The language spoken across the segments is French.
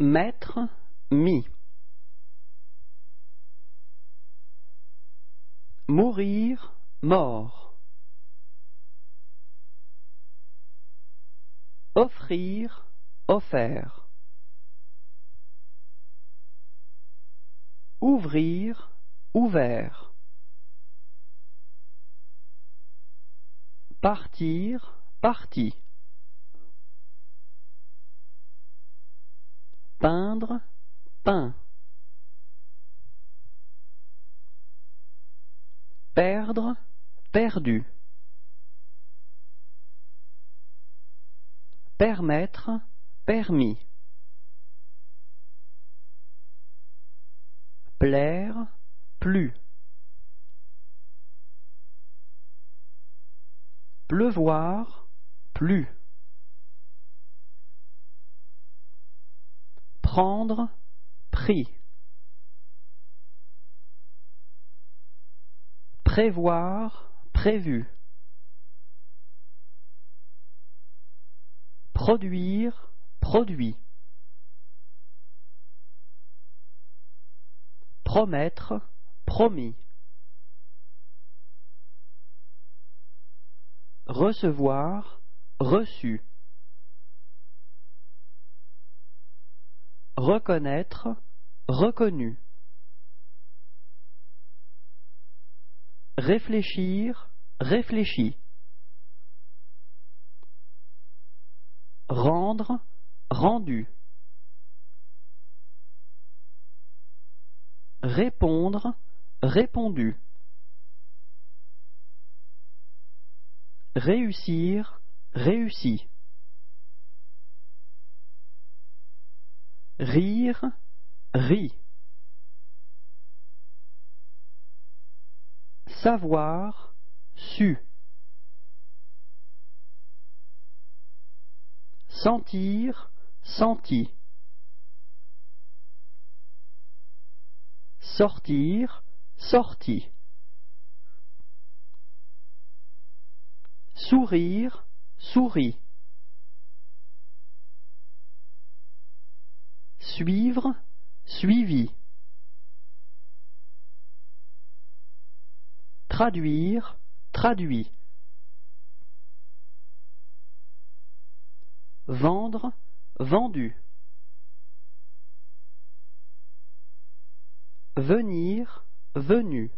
Maître, mis. Mourir, mort. Offrir, offert. Ouvrir, ouvert. Partir, parti. Peindre, peint. Perdre, perdu. Permettre, permis. Plaire, plu. Pleuvoir, plu. Prendre, pris. Prévoir, prévu. Produire, produit. Promettre, promis. Recevoir, reçu. Reconnaître, reconnu. Réfléchir, réfléchi. Rendre, rendu. Répondre, répondu. Réussir, réussi. Rire, ri. Savoir, su. Sentir, senti. Sortir, sorti. Sourire, souris. Suivre, suivi. Traduire, traduit. Vendre, vendu. Venir, venu.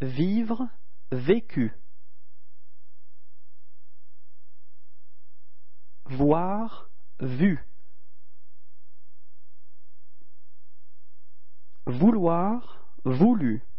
Vivre, vécu. Voir, vu. Vouloir, voulu.